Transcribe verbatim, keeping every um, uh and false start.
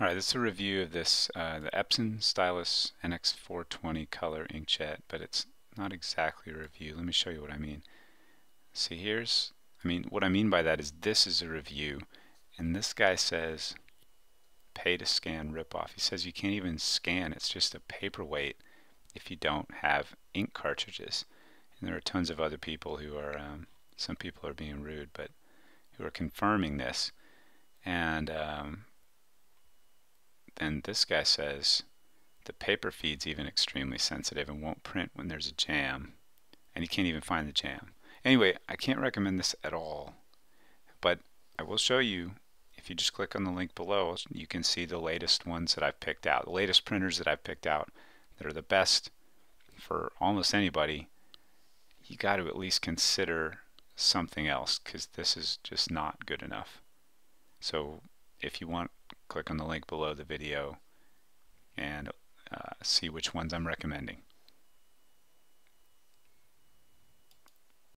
Alright, this is a review of this, uh, the Epson Stylus N X four twenty color inkjet, but it's not exactly a review. Let me show you what I mean. See, here's, I mean, what I mean by that is this is a review, and this guy says pay to scan ripoff. He says you can't even scan, it's just a paperweight if you don't have ink cartridges. And there are tons of other people who are, um, some people are being rude, but who are confirming this. And, um, then this guy says the paper feed's even extremely sensitive and won't print when there's a jam, and you can't even find the jam. Anyway, I can't recommend this at all, but I will show you, if you just click on the link below, you can see the latest ones that I've picked out, the latest printers that I've picked out that are the best for almost anybody. You got to at least consider something else, because this is just not good enough. So if you want, click on the link below the video and uh, see which ones I'm recommending.